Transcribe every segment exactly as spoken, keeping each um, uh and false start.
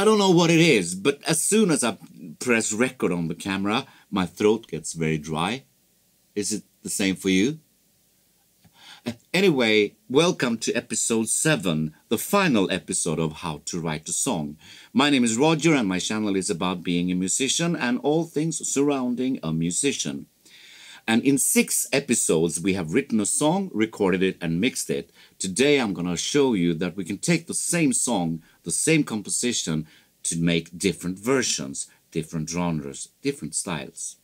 I don't know what it is, but as soon as I press record on the camera, my throat gets very dry. Is it the same for you? Anyway, welcome to episode seven, the final episode of How to Write a Song. My name is Roger and my channel is about being a musician and all things surrounding a musician. And in six episodes we have written a song, recorded it and mixed it. Today I'm going to show you that we can take the same song, the same composition, to make different versions, different genres, different styles.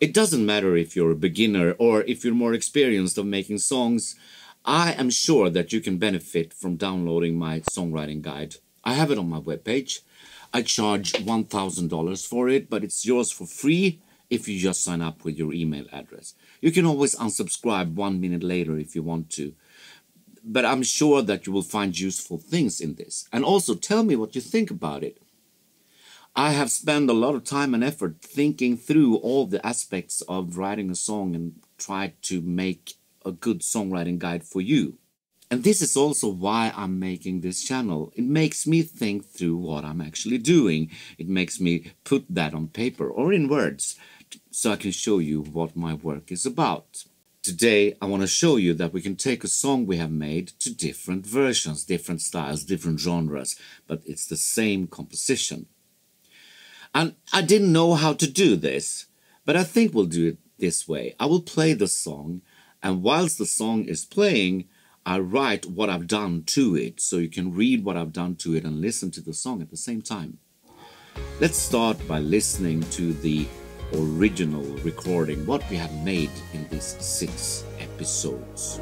It doesn't matter if you're a beginner or if you're more experienced of making songs. I am sure that you can benefit from downloading my songwriting guide. I have it on my webpage. I charge one thousand dollars for it, but it's yours for free if you just sign up with your email address. You can always unsubscribe one minute later if you want to. But I'm sure that you will find useful things in this. And also tell me what you think about it. I have spent a lot of time and effort thinking through all the aspects of writing a song and tried to make a good songwriting guide for you. And this is also why I'm making this channel. It makes me think through what I'm actually doing. It makes me put that on paper or in words so I can show you what my work is about. Today, I want to show you that we can take a song we have made to different versions, different styles, different genres, but it's the same composition. And I didn't know how to do this, but I think we'll do it this way. I will play the song, and whilst the song is playing, I write what I've done to it, so you can read what I've done to it and listen to the song at the same time. Let's start by listening to the original recording, what we have made in these six episodes.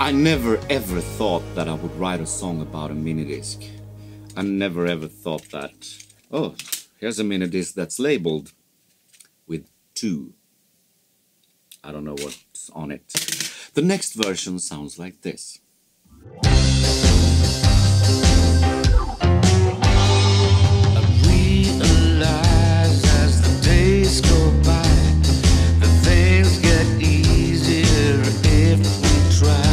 I never ever thought that I would write a song about a MiniDisc. I never ever thought that. Oh, here's a MiniDisc that's labeled with two. I don't know what's on it. The next version sounds like this. I realize as the days go by, the things get easier if we try.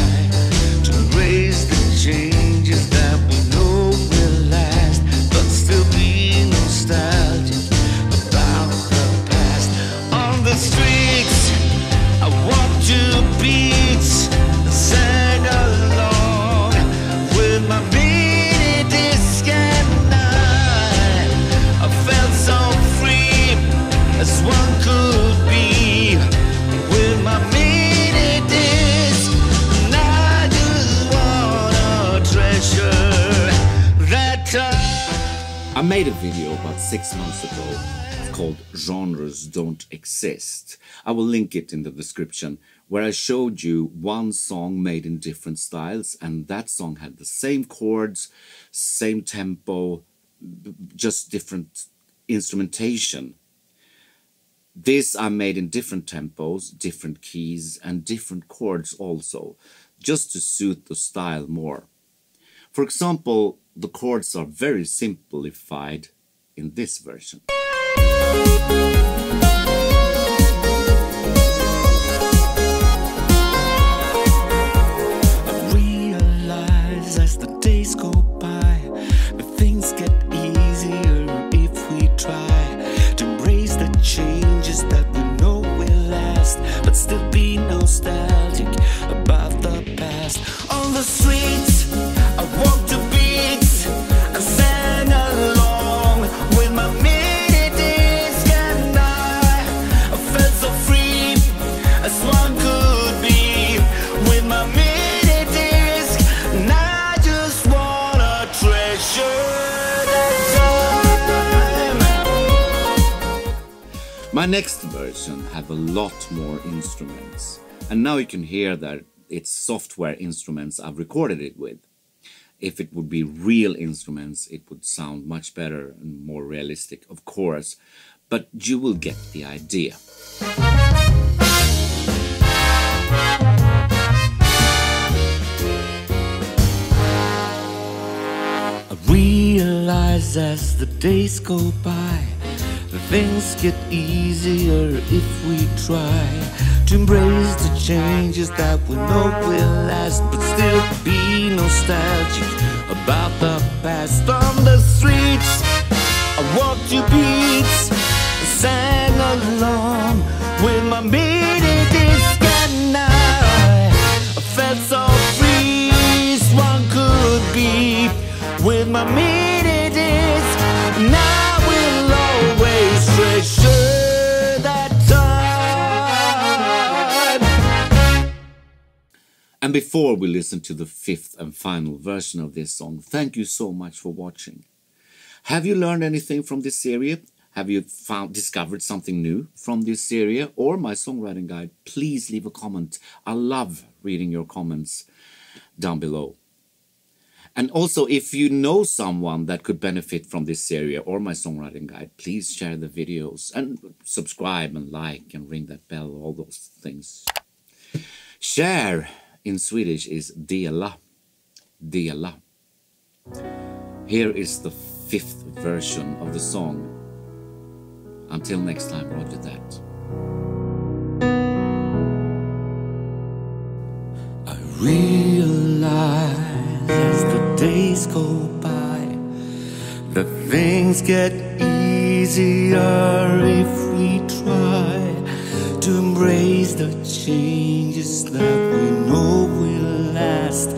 Changes that we know will last, but still be nostalgic about the past. On the streets, I want to beat and sing along with my MiniDisc and I. I felt so free as one could be with my MiniDisc. I made a video about six months ago. It's called Genres Don't Exist. I will link it in the description, where I showed you one song made in different styles, and that song had the same chords, same tempo, just different instrumentation. This I made in different tempos, different keys, and different chords also, just to suit the style more. For example, the chords are very simplified in this version. I realize as the days go by, the things get easier if we try to embrace the changes that we know will last, but still be nostalgic about the past. On the streets, I want to be. I sang along with My next version have a lot more instruments, and now you can hear that it's software instruments I've recorded it with. If it would be real instruments, it would sound much better and more realistic, of course, but you will get the idea. I realize as the days go by, things get easier if we try to embrace the changes that we know will last, but still be nostalgic about the past. On the streets I walked your beats, I sang along with my MiniDisc, and I felt so free as one could be with my MiniDisc. And I will always treasure that time. And before we listen to the fifth and final version of this song, thank you so much for watching. Have you learned anything from this series? Have you found, discovered something new from this series or my songwriting guide? Please leave a comment. I love reading your comments down below. And also, if you know someone that could benefit from this series or my songwriting guide, please share the videos and subscribe and like and ring that bell, all those things. Share in Swedish is dela. Dela. Here is the fifth version of the song. Until next time, Roger that. I realize as the days go by that things get easier if we try to embrace the changes that we know will last,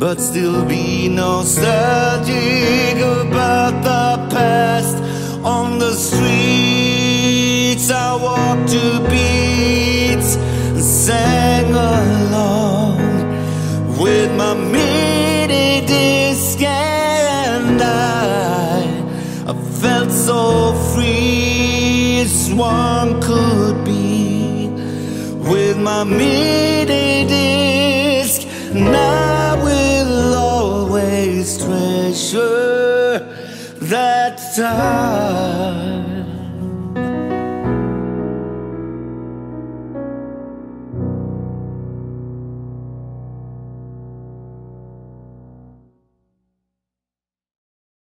but still be nostalgic about the past. On the streets I walked to beats and sang along with my MiniDisc, and I, I felt so free as one could be with my MiniDisc. Now I will always treasure that time.